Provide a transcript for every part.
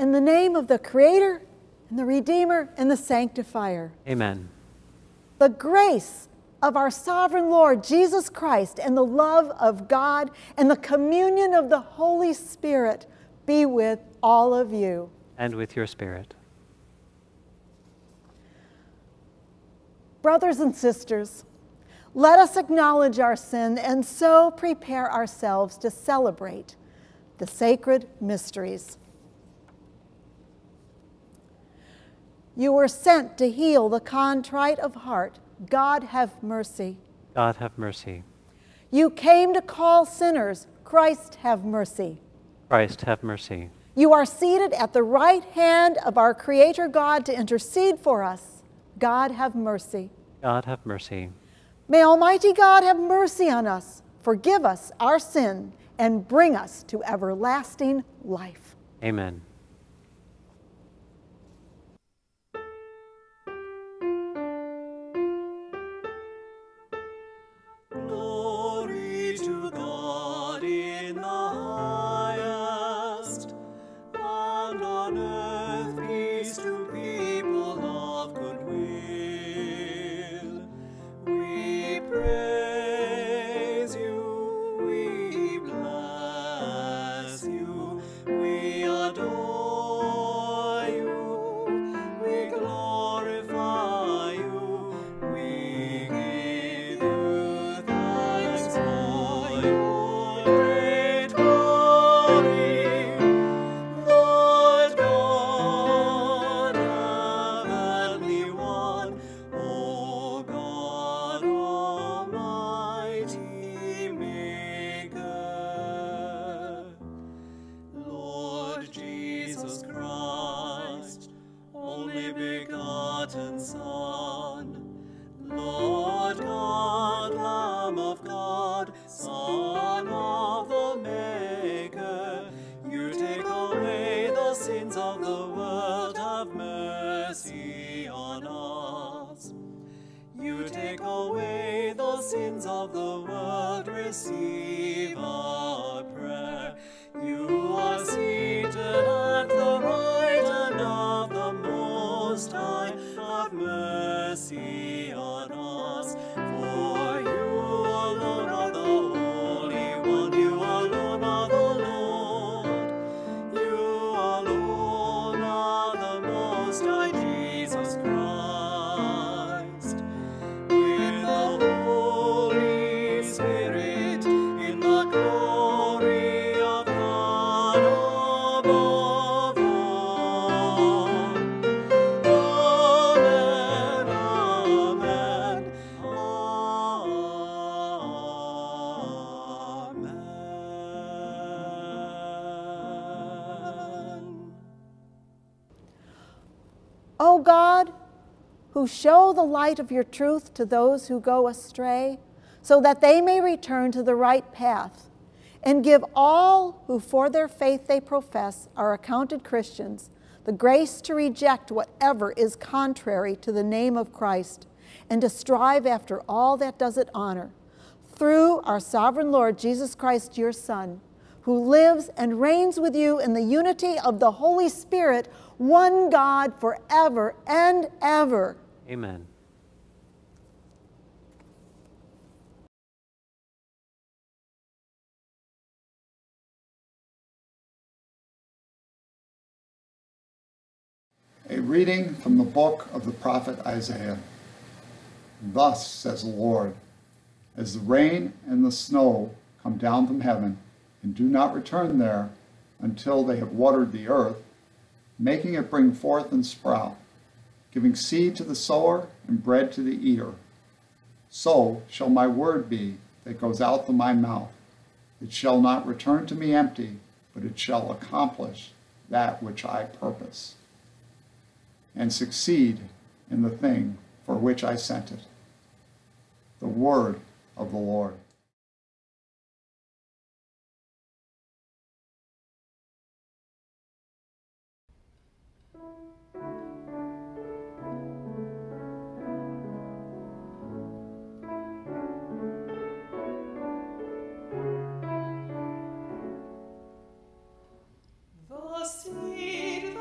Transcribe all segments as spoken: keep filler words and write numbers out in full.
in the name of the Creator and the Redeemer and the Sanctifier. Amen. The grace of our sovereign Lord Jesus Christ and the love of God and the communion of the Holy Spirit be with all of you. And with your spirit. Brothers and sisters, let us acknowledge our sin and so prepare ourselves to celebrate the sacred mysteries. You were sent to heal the contrite of heart. God have mercy. God have mercy. You came to call sinners. Christ have mercy. Christ have mercy. You are seated at the right hand of our Creator God to intercede for us. God have mercy. God have mercy. May Almighty God have mercy on us, forgive us our sin, and bring us to everlasting life. Amen. Who show the light of your truth to those who go astray, so that they may return to the right path, and give all who for their faith they profess are accounted Christians the grace to reject whatever is contrary to the name of Christ, and to strive after all that does it honor, through our sovereign Lord Jesus Christ, your Son, who lives and reigns with you in the unity of the Holy Spirit, one God forever and ever. Amen. A reading from the book of the prophet Isaiah. Thus says the Lord, as the rain and the snow come down from heaven and do not return there until they have watered the earth, making it bring forth and sprout, giving seed to the sower and bread to the eater. So shall my word be that goes out from my mouth. It shall not return to me empty, but it shall accomplish that which I purpose, and succeed in the thing for which I sent it. The word of the Lord. The seed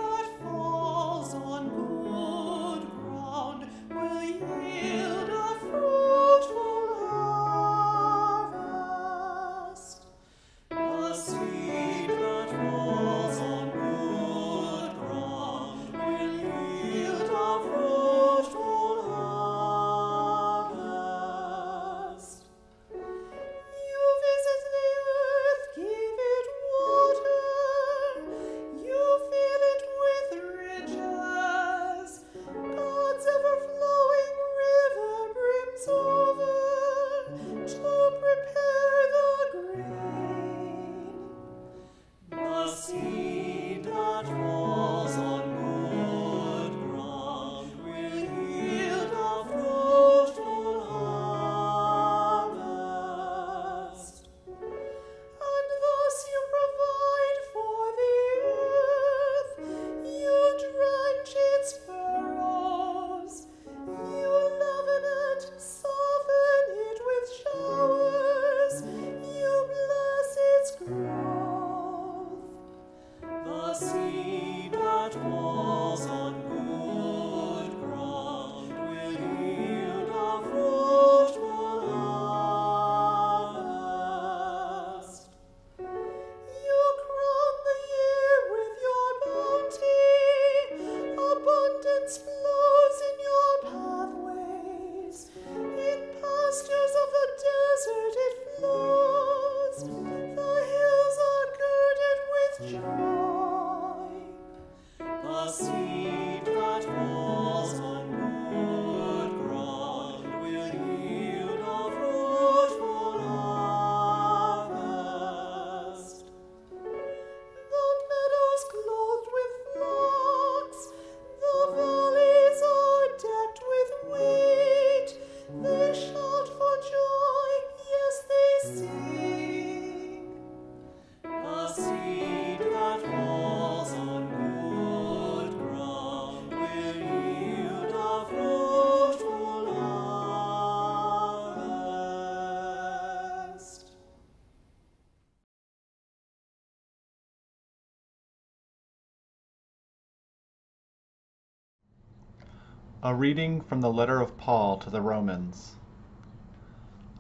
A reading from the letter of Paul to the Romans.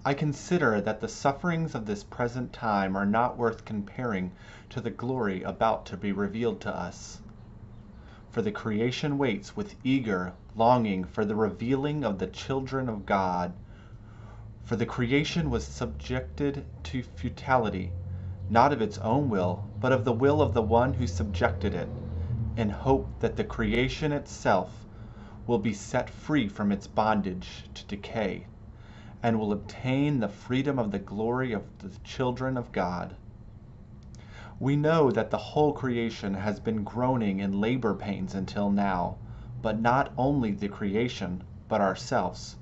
I consider that the sufferings of this present time are not worth comparing to the glory about to be revealed to us. For the creation waits with eager longing for the revealing of the children of God. For the creation was subjected to futility, not of its own will, but of the will of the one who subjected it, in hope that the creation itself will be set free from its bondage to decay, and will obtain the freedom of the glory of the children of God. We know that the whole creation has been groaning in labor pains until now, but not only the creation, but ourselves,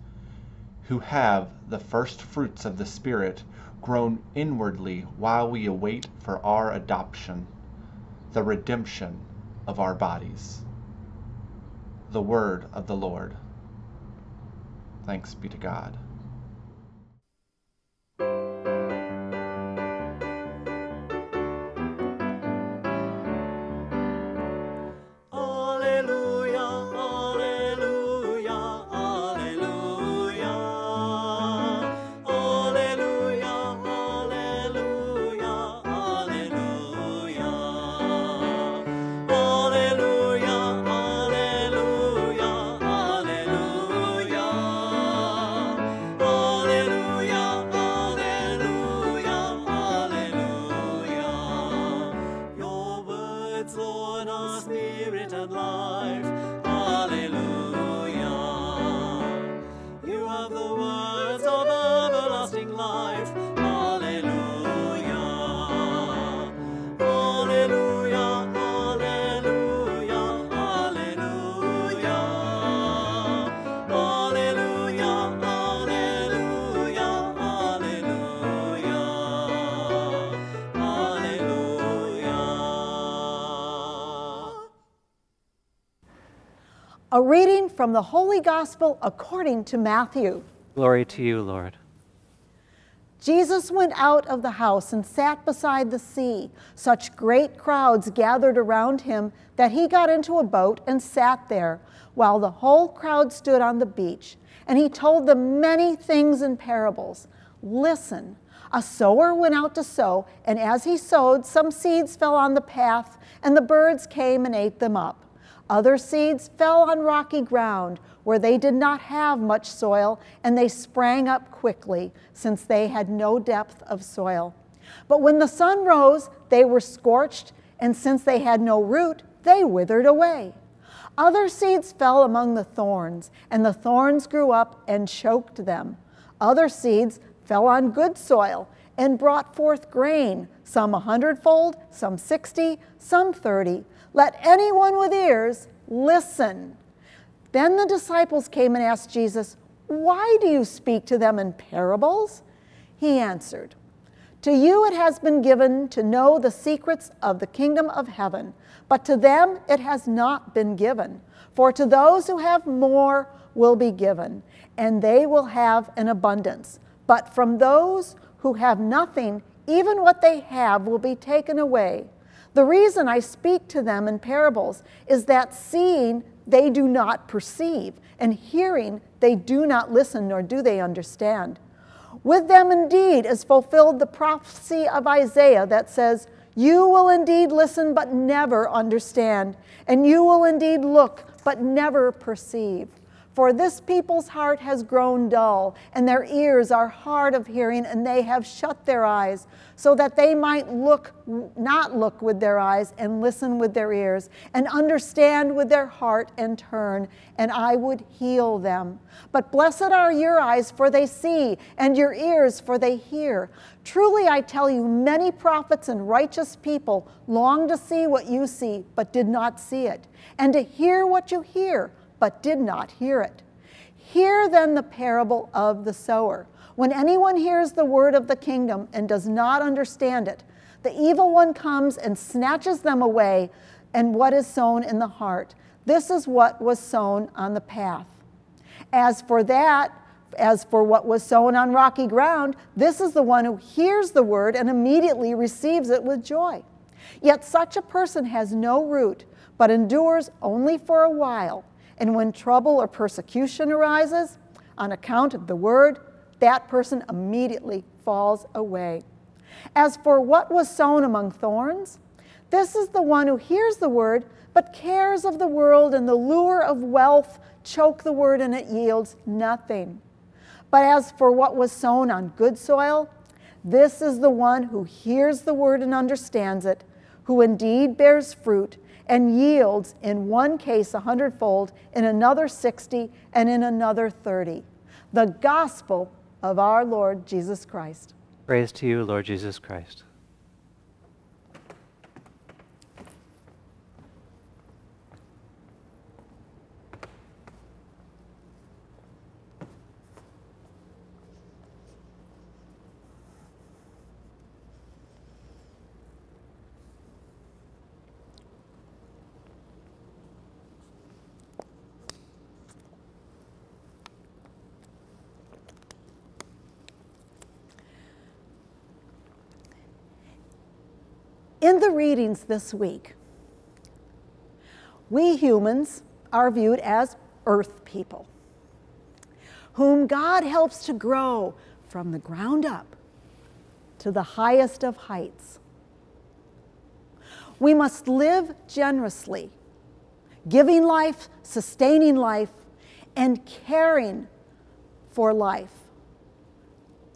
who have the first fruits of the Spirit grown inwardly while we await for our adoption, the redemption of our bodies. The word of the Lord. Thanks be to God. A reading from the Holy Gospel according to Matthew. Glory to you, Lord. Jesus went out of the house and sat beside the sea. Such great crowds gathered around him that he got into a boat and sat there, while the whole crowd stood on the beach. And he told them many things in parables. Listen, a sower went out to sow, and as he sowed, some seeds fell on the path, and the birds came and ate them up. Other seeds fell on rocky ground, where they did not have much soil, and they sprang up quickly, since they had no depth of soil. But when the sun rose, they were scorched, and since they had no root, they withered away. Other seeds fell among the thorns, and the thorns grew up and choked them. Other seeds fell on good soil, and brought forth grain, some a hundredfold, some sixty, some thirty. Let anyone with ears listen. Then the disciples came and asked Jesus, "Why do you speak to them in parables?" He answered, "To you it has been given to know the secrets of the kingdom of heaven, but to them it has not been given. For to those who have more will be given, and they will have an abundance. But from those who have nothing, even what they have will be taken away. The reason I speak to them in parables is that seeing they do not perceive, and hearing they do not listen, nor do they understand. With them indeed is fulfilled the prophecy of Isaiah that says, 'You will indeed listen, but never understand, and you will indeed look, but never perceive.' For this people's heart has grown dull, and their ears are hard of hearing, and they have shut their eyes, so that they might look, not look with their eyes, and listen with their ears, and understand with their heart, and turn, and I would heal them. But blessed are your eyes, for they see, and your ears, for they hear. Truly I tell you, many prophets and righteous people longed to see what you see, but did not see it, and to hear what you hear, but did not hear it. Hear then the parable of the sower. When anyone hears the word of the kingdom and does not understand it, the evil one comes and snatches them away, and what is sown in the heart, this is what was sown on the path. As for that, as for what was sown on rocky ground, this is the one who hears the word and immediately receives it with joy. Yet such a person has no root, but endures only for a while. And when trouble or persecution arises on account of the word, that person immediately falls away. As for what was sown among thorns, this is the one who hears the word, but cares of the world and the lure of wealth choke the word, and it yields nothing. But as for what was sown on good soil, this is the one who hears the word and understands it, who indeed bears fruit and yields in one case a hundredfold, in another sixty, and in another thirty. The gospel of our Lord Jesus Christ. Praise to you, Lord Jesus Christ. In the readings this week, we humans are viewed as earth people, whom God helps to grow from the ground up to the highest of heights. We must live generously, giving life, sustaining life, and caring for life.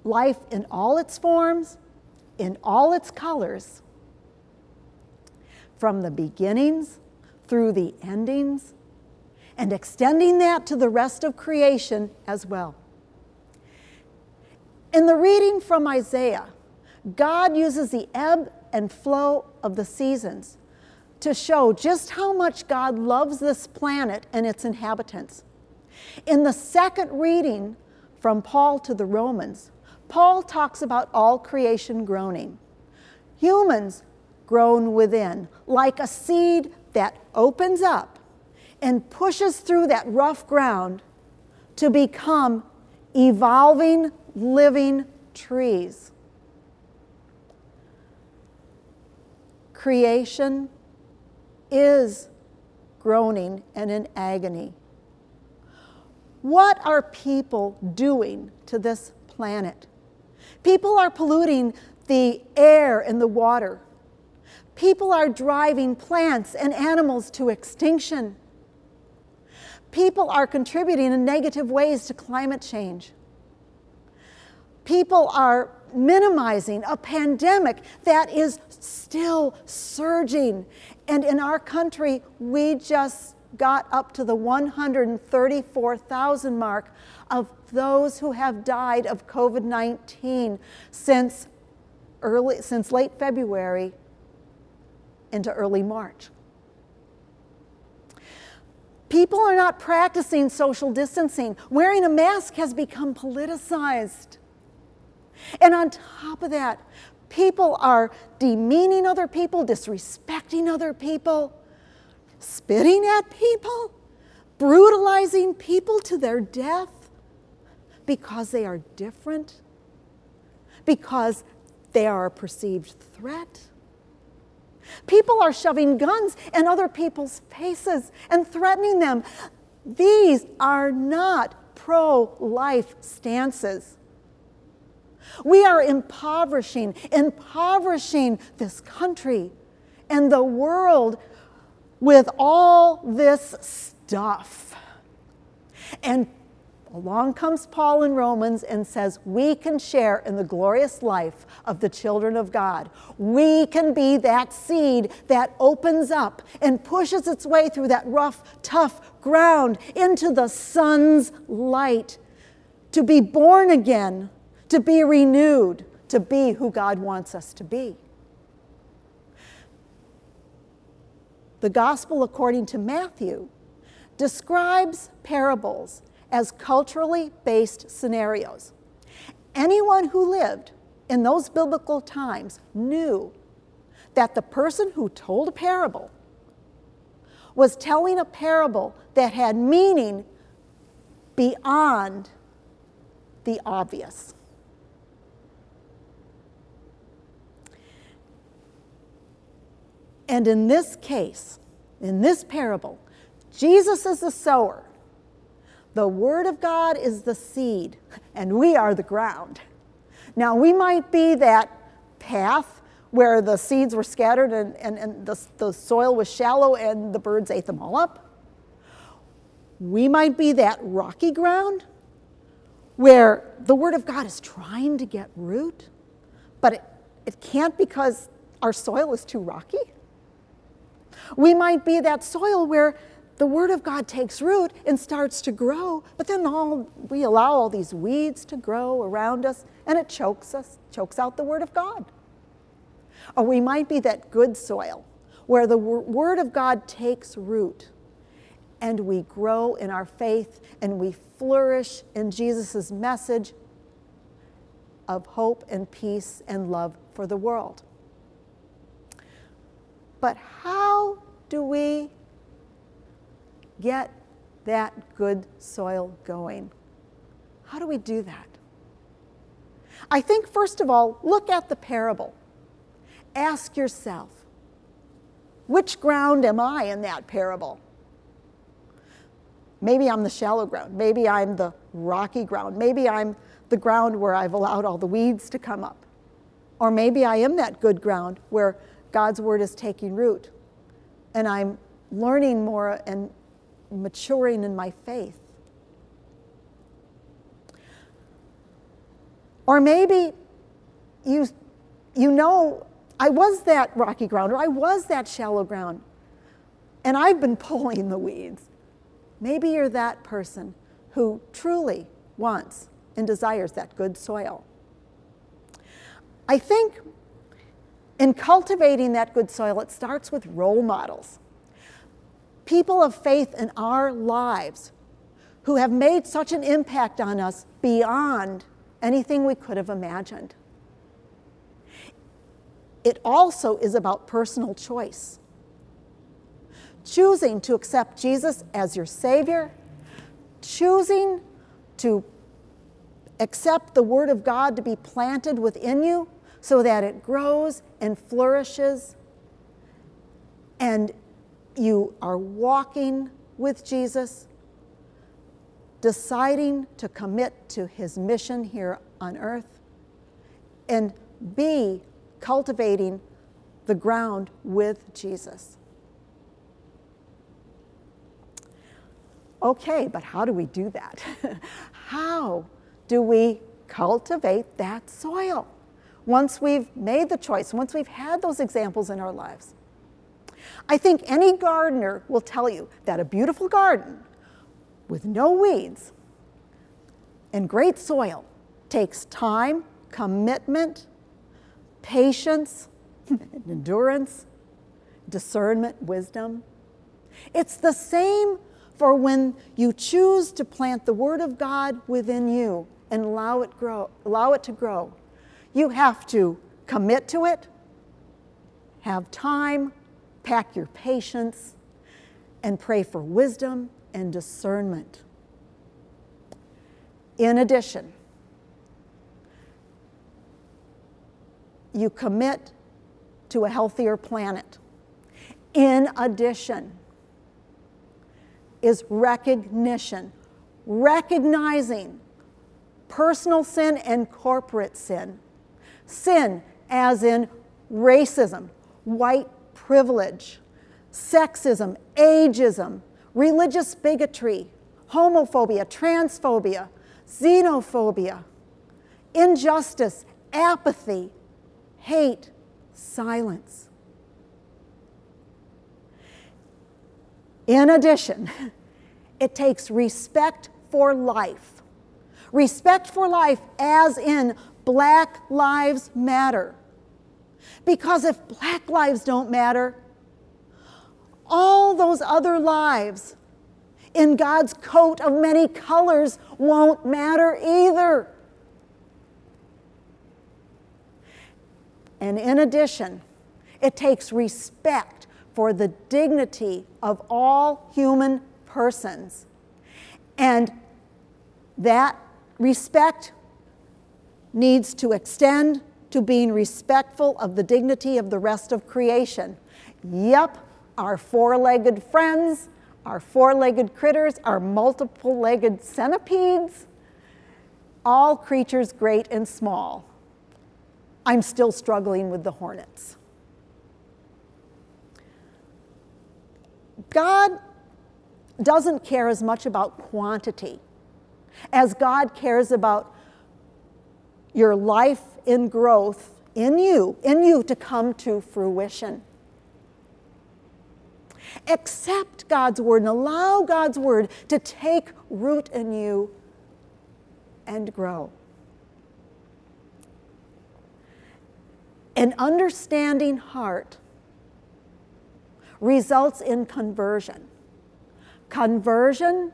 Life in all its forms, in all its colors, from the beginnings through the endings, and extending that to the rest of creation as well. In the reading from Isaiah, God uses the ebb and flow of the seasons to show just how much God loves this planet and its inhabitants. In the second reading from Paul to the Romans, Paul talks about all creation groaning. Humans grown within, like a seed that opens up and pushes through that rough ground to become evolving, living trees. Creation is groaning and in agony. What are people doing to this planet? People are polluting the air and the water. People are driving plants and animals to extinction. People are contributing in negative ways to climate change. People are minimizing a pandemic that is still surging. And in our country, we just got up to the one hundred thirty-four thousand mark of those who have died of COVID nineteen since early, since late February into early March. People are not practicing social distancing. Wearing a mask has become politicized. And on top of that, people are demeaning other people, disrespecting other people, spitting at people, brutalizing people to their death because they are different, because they are a perceived threat. People are shoving guns in other people's faces and threatening them. These are not pro-life stances. We are impoverishing, impoverishing this country and the world with all this stuff. And along comes Paul in Romans and says, we can share in the glorious life of the children of God. We can be that seed that opens up and pushes its way through that rough, tough ground into the sun's light, to be born again, to be renewed, to be who God wants us to be. The gospel, according to Matthew, describes parables as culturally based scenarios. Anyone who lived in those biblical times knew that the person who told a parable was telling a parable that had meaning beyond the obvious. And in this case, in this parable, Jesus is the sower. The Word of God is the seed, and we are the ground. Now, we might be that path where the seeds were scattered and, and, and the, the soil was shallow and the birds ate them all up. We might be that rocky ground where the Word of God is trying to get root, but it, it can't because our soil is too rocky. We might be that soil where the Word of God takes root and starts to grow, but then all, we allow all these weeds to grow around us, and it chokes us, chokes out the Word of God. Or we might be that good soil where the Word of God takes root, and we grow in our faith, and we flourish in Jesus' message of hope and peace and love for the world. But how do we get that good soil going? How do we do that? I think, first of all, look at the parable. Ask yourself, which ground am I in that parable? Maybe I'm the shallow ground. Maybe I'm the rocky ground. Maybe I'm the ground where I've allowed all the weeds to come up. Or maybe I am that good ground where God's Word is taking root, and I'm learning more and maturing in my faith. Or maybe you, you know, I was that rocky ground, or I was that shallow ground, and I've been pulling the weeds. Maybe you're that person who truly wants and desires that good soil. I think in cultivating that good soil, it starts with role models. People of faith in our lives who have made such an impact on us beyond anything we could have imagined. It also is about personal choice. Choosing to accept Jesus as your Savior, choosing to accept the Word of God to be planted within you, so that it grows and flourishes, and you are walking with Jesus, deciding to commit to His mission here on earth, and be cultivating the ground with Jesus. Okay, but how do we do that? How do we cultivate that soil? Once we've made the choice, once we've had those examples in our lives. I think any gardener will tell you that a beautiful garden with no weeds and great soil takes time, commitment, patience, and endurance, discernment, wisdom. It's the same for when you choose to plant the Word of God within you and allow it grow, allow it to grow. You have to commit to it, have time, pack your patience, and pray for wisdom and discernment. In addition, you commit to a healthier planet. In addition is recognition, recognizing personal sin and corporate sin. Sin as in racism, white privilege, sexism, ageism, religious bigotry, homophobia, transphobia, xenophobia, injustice, apathy, hate, silence. In addition, it takes respect for life. Respect for life as in Black Lives Matter. Because if black lives don't matter, all those other lives in God's coat of many colors won't matter either. And in addition, it takes respect for the dignity of all human persons. And that respect needs to extend to being respectful of the dignity of the rest of creation. Yep, our four-legged friends, our four-legged critters, our multiple-legged centipedes, all creatures great and small. I'm still struggling with the hornets. God doesn't care as much about quantity as God cares about your life in growth in you, in you to come to fruition. Accept God's word and allow God's word to take root in you and grow. An understanding heart results in conversion. Conversion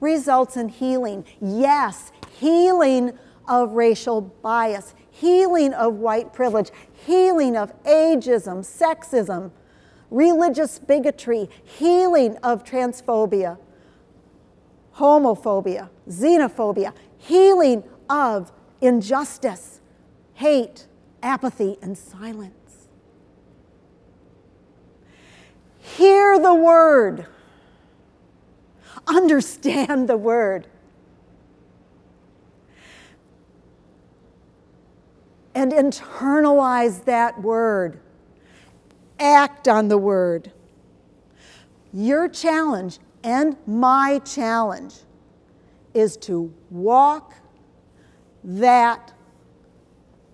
results in healing. Yes, healing of racial bias, healing of white privilege, healing of ageism, sexism, religious bigotry, healing of transphobia, homophobia, xenophobia, healing of injustice, hate, apathy, and silence. Hear the word. Understand the word. And internalize that word. Act on the word. Your challenge and my challenge is to walk that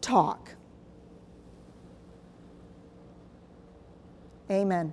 talk. Amen.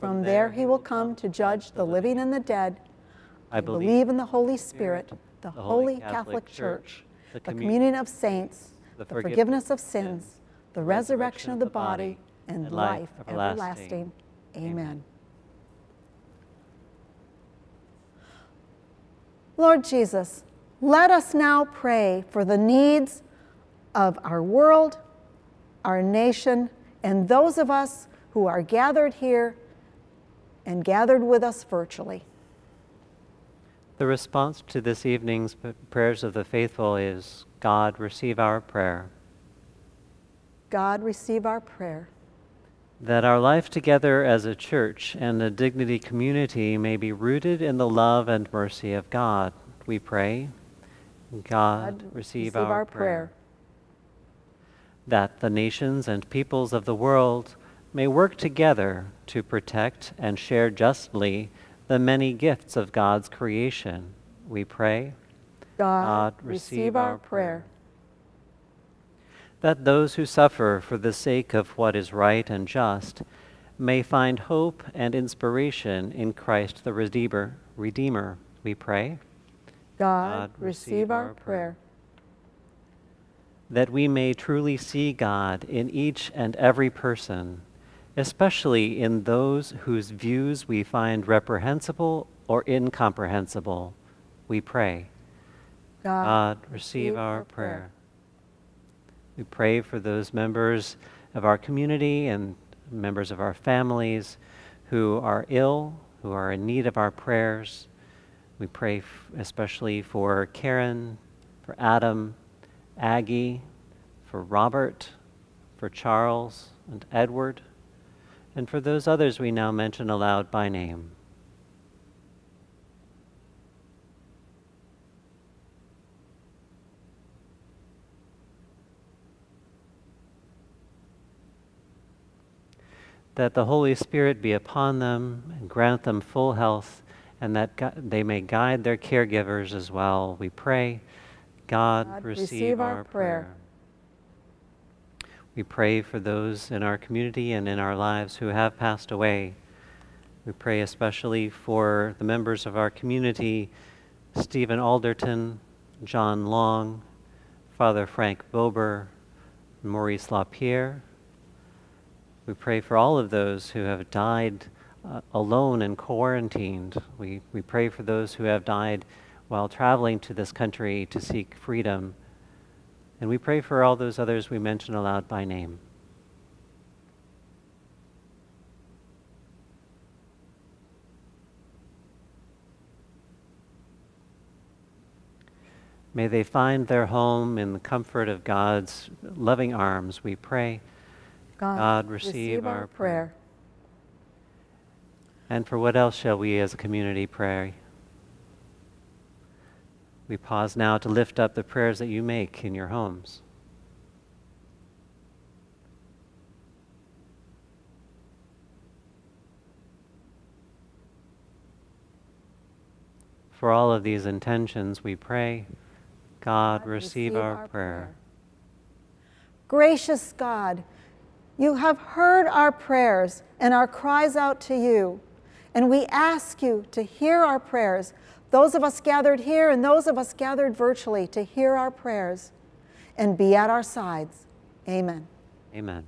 From there he will come to judge the living and the dead. I believe in the Holy Spirit, the Holy Catholic Church, the communion of saints, the forgiveness of sins, the resurrection of the body, and life everlasting. Amen. Lord Jesus, let us now pray for the needs of our world, our nation, and those of us who are gathered here and gathered with us virtually. The response to this evening's prayers of the faithful is, God, receive our prayer. God, receive our prayer. That our life together as a church and a Dignity community may be rooted in the love and mercy of God, we pray. God, God receive, receive our, our prayer. prayer. That the nations and peoples of the world may work together to protect and share justly the many gifts of God's creation, we pray. God, God receive, receive our, our prayer. prayer. That those who suffer for the sake of what is right and just may find hope and inspiration in Christ the Redeemer, Redeemer, we pray. God, God receive, receive our, our prayer. prayer. That we may truly see God in each and every person, especially in those whose views we find reprehensible or incomprehensible, we pray. God, God receive, receive our, our prayer. prayer. We pray for those members of our community and members of our families who are ill, who are in need of our prayers. We pray especially for Karen, for Adam, Aggie, for Robert, for Charles and Edward, and for those others we now mention aloud by name. That the Holy Spirit be upon them and grant them full health, and that they may guide their caregivers as well, we pray. God, God receive, receive our, our prayer. prayer. We pray for those in our community and in our lives who have passed away. We pray especially for the members of our community, Stephen Alderton, John Long, Father Frank Bober, Maurice LaPierre. We pray for all of those who have died uh, alone and quarantined. We, we pray for those who have died while traveling to this country to seek freedom. And we pray for all those others we mention aloud by name. May they find their home in the comfort of God's loving arms, we pray. God, God receive, receive our, our prayer. prayer. And for what else shall we as a community pray? We pause now to lift up the prayers that you make in your homes. For all of these intentions we pray. God, God receive, receive our, our prayer. prayer. Gracious God, you have heard our prayers and our cries out to you, and we ask you to hear our prayers, those of us gathered here and those of us gathered virtually, to hear our prayers and be at our sides. Amen. Amen.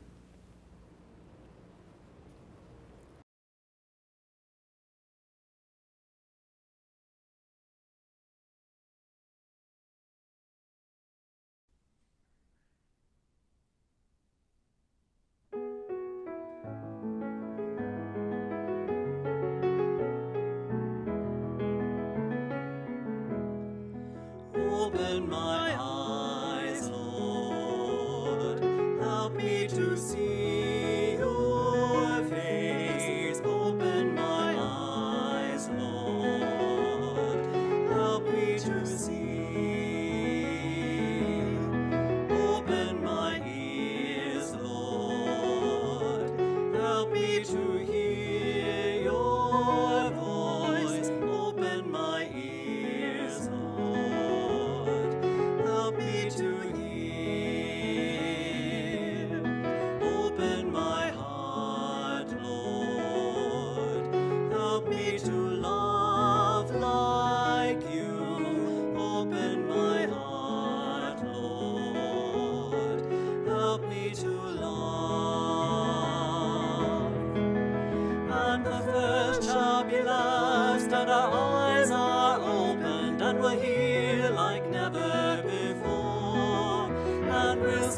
Open my eyes, Lord, help me to see your face. Open my eyes, Lord, help me to see. Open my ears, Lord, help me to hear your voice. Open my ears, Lord, to hear. Open my heart, Lord, help me to love like you. Open my heart, Lord, help me to love. And the first shall be last, and our eyes are opened, and we'll hear like never before. We'll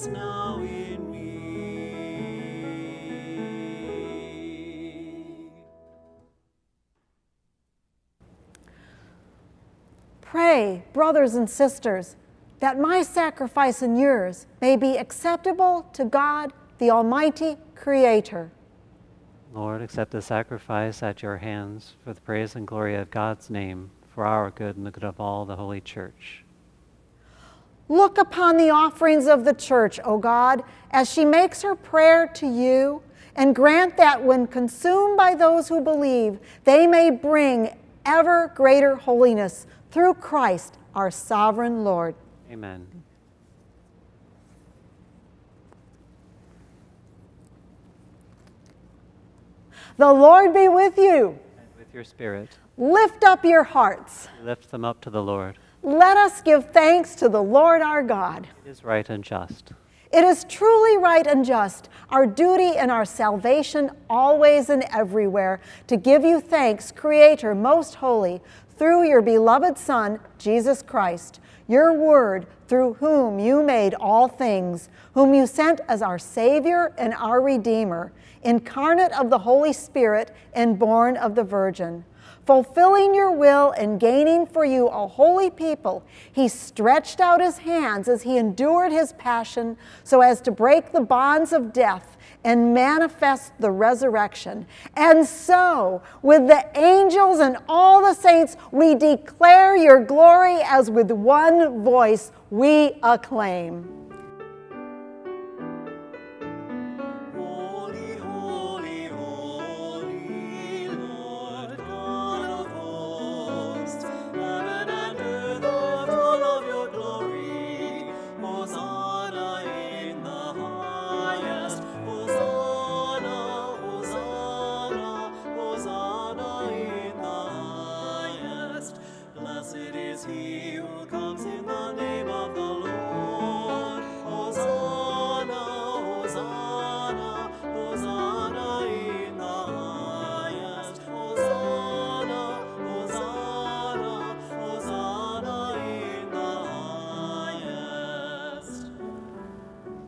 us now in me. Pray, brothers and sisters, that my sacrifice and yours may be acceptable to God, the Almighty Creator. Lord, accept the sacrifice at your hands for the praise and glory of God's name, for our good and the good of all the Holy Church. Look upon the offerings of the Church, O God, as she makes her prayer to you, and grant that when consumed by those who believe, they may bring ever greater holiness through Christ, our sovereign Lord. Amen. The Lord be with you. And with your spirit. Lift up your hearts. Lift them up to the Lord. Let us give thanks to the Lord our God. It is right and just. It is truly right and just, our duty and our salvation always and everywhere, to give you thanks, Creator most holy, through your beloved Son, Jesus Christ, your Word, through whom you made all things, whom you sent as our Savior and our Redeemer, incarnate of the Holy Spirit and born of the Virgin. Fulfilling your will and gaining for you a holy people, he stretched out his hands as he endured his passion so as to break the bonds of death and manifest the resurrection. And so, with the angels and all the saints, we declare your glory as with one voice we acclaim.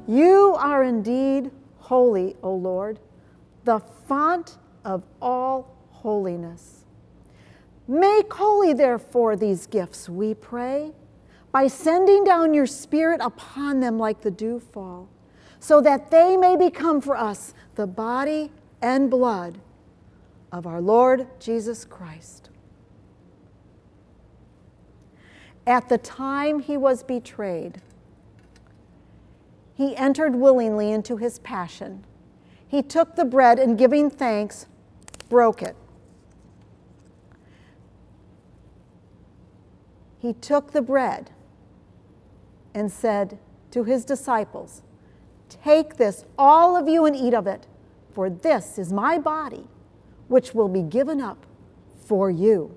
You are indeed holy, O Lord, the font of all holiness. Make holy, therefore, these gifts, we pray, by sending down your Spirit upon them like the dewfall, so that they may become for us the body and blood of our Lord Jesus Christ. At the time he was betrayed, he entered willingly into his passion. He took the bread and, giving thanks, broke it. He took the bread and said to his disciples, "Take this, all of you, and eat of it, for this is my body, which will be given up for you."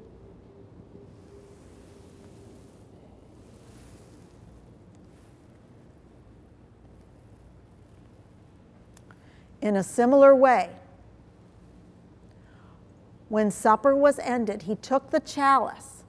In a similar way, when supper was ended, he took the chalice,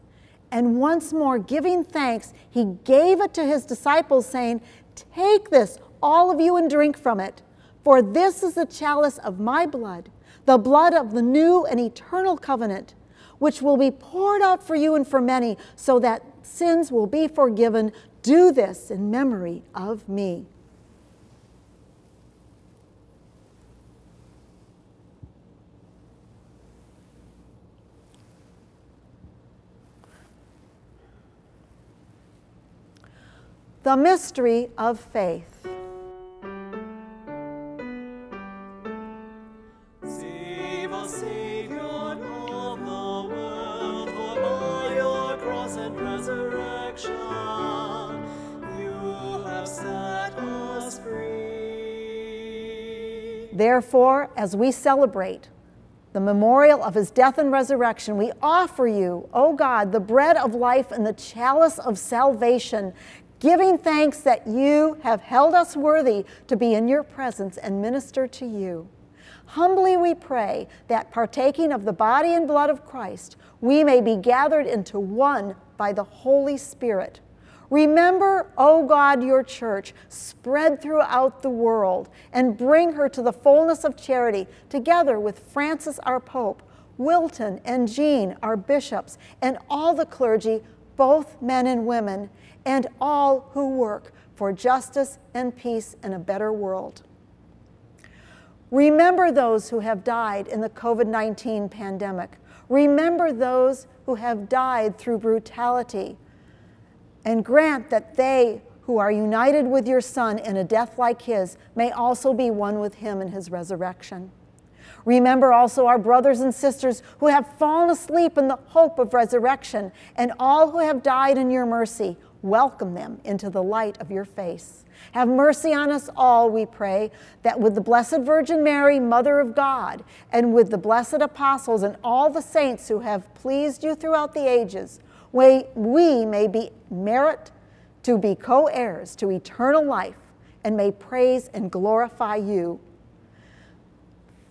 and once more giving thanks, he gave it to his disciples, saying, "Take this, all of you, and drink from it, for this is the chalice of my blood, the blood of the new and eternal covenant, which will be poured out for you and for many, so that sins will be forgiven. Do this in memory of me." The mystery of faith. Save us, Savior of the world, for by your cross and resurrection, you have set us free. Therefore, as we celebrate the memorial of his death and resurrection, we offer you, O God, the bread of life and the chalice of salvation, giving thanks that you have held us worthy to be in your presence and minister to you. Humbly we pray that, partaking of the body and blood of Christ, we may be gathered into one by the Holy Spirit. Remember, O God, your church, spread throughout the world and bring her to the fullness of charity, together with Francis, our Pope, Wilton and Jean, our bishops, and all the clergy, both men and women, and all who work for justice and peace in a better world. Remember those who have died in the COVID nineteen pandemic. Remember those who have died through brutality, and grant that they who are united with your Son in a death like his may also be one with him in his resurrection. Remember also our brothers and sisters who have fallen asleep in the hope of resurrection, and all who have died in your mercy. Welcome them into the light of your face. Have mercy on us all, we pray, that with the Blessed Virgin Mary, Mother of God, and with the blessed apostles and all the saints who have pleased you throughout the ages, we may be merit to be co-heirs to eternal life, and may praise and glorify you.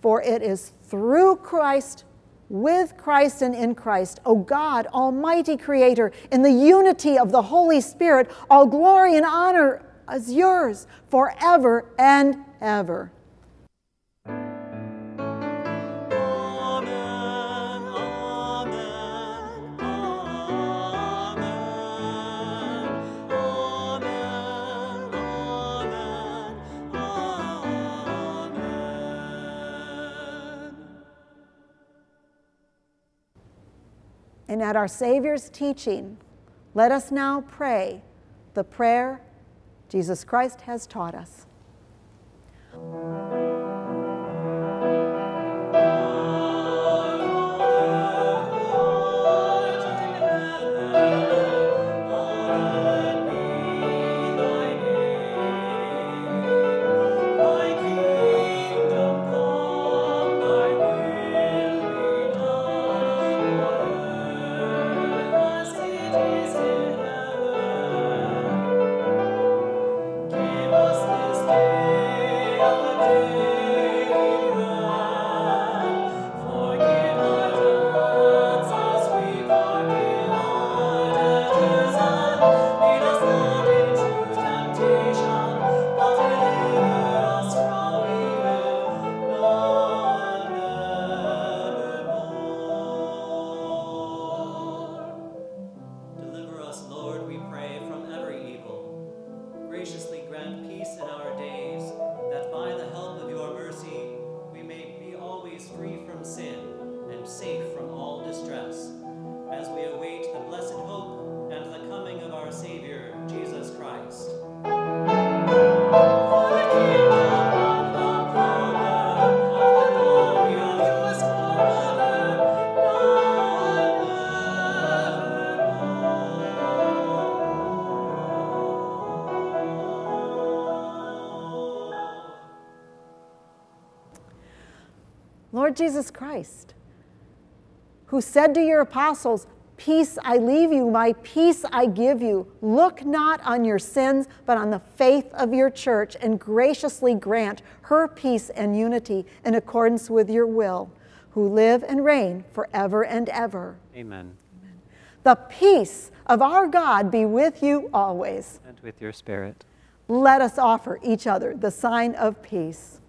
For it is through Christ, with Christ and in Christ, O God, almighty creator, in the unity of the Holy Spirit, all glory and honor is yours forever and ever. And at our Savior's teaching, let us now pray the prayer Jesus Christ has taught us. Lord Jesus Christ, who said to your apostles, "Peace I leave you, my peace I give you. Look not on your sins, but on the faith of your church, and graciously grant her peace and unity in accordance with your will, who live and reign forever and ever." Amen. Amen. The peace of our God be with you always. And with your spirit. Let us offer each other the sign of peace.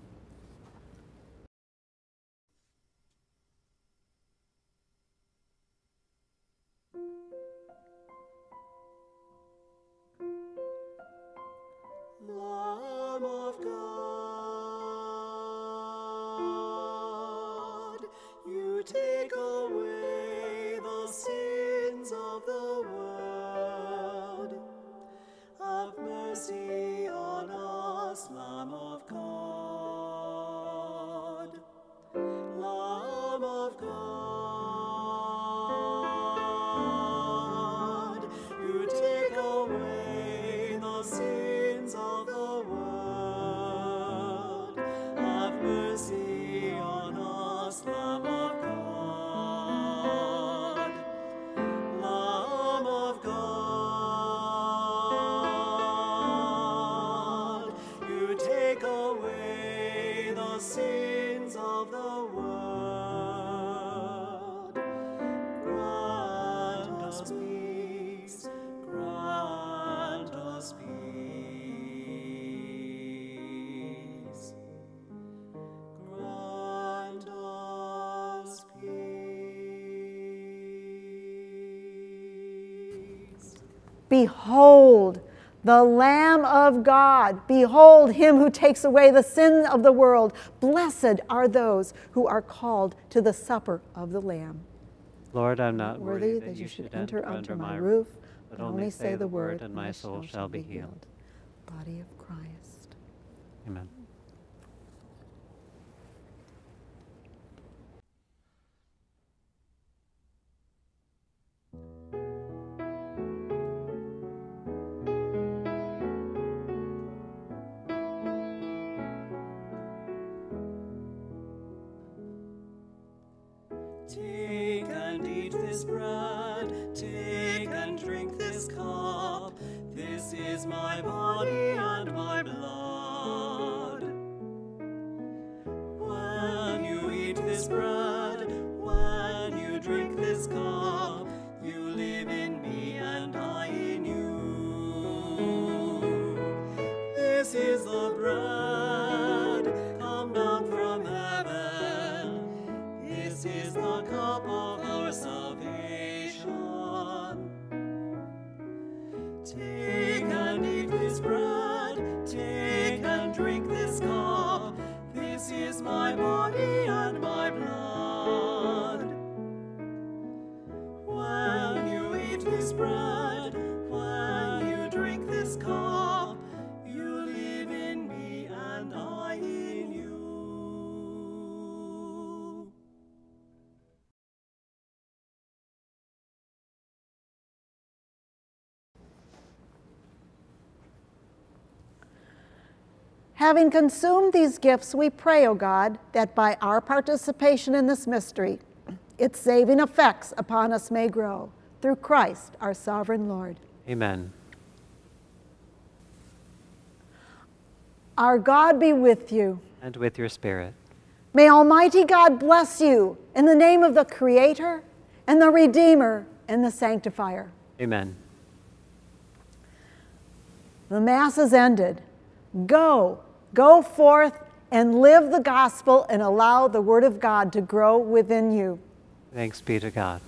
Take away the sins of the world. Have mercy on us, Lamb of God. Behold the Lamb of God. Behold him who takes away the sin of the world. Blessed are those who are called to the supper of the Lamb. Lord, I'm not worthy that you should enter under my roof, but only say the word, and my soul shall be healed. Body of Christ. Amen. Take and eat this bread, take and drink this cup. This is my body and my blood. When you eat this bread, when you drink this cup, you live in me and I in you. This is the bread come down from heaven. This is the cup of our salvation. Take and eat this bread, take and drink this cup. This is my body and my blood. When you eat this bread, when you drink this cup, you live in me and I in you. Having consumed these gifts, we pray, O God, that by our participation in this mystery, its saving effects upon us may grow. Through Christ, our sovereign Lord. Amen. Our God be with you. And with your spirit. May Almighty God bless you in the name of the Creator and the Redeemer and the Sanctifier. Amen. The Mass is ended. Go. Go forth and live the gospel and allow the word of God to grow within you. Thanks be to God.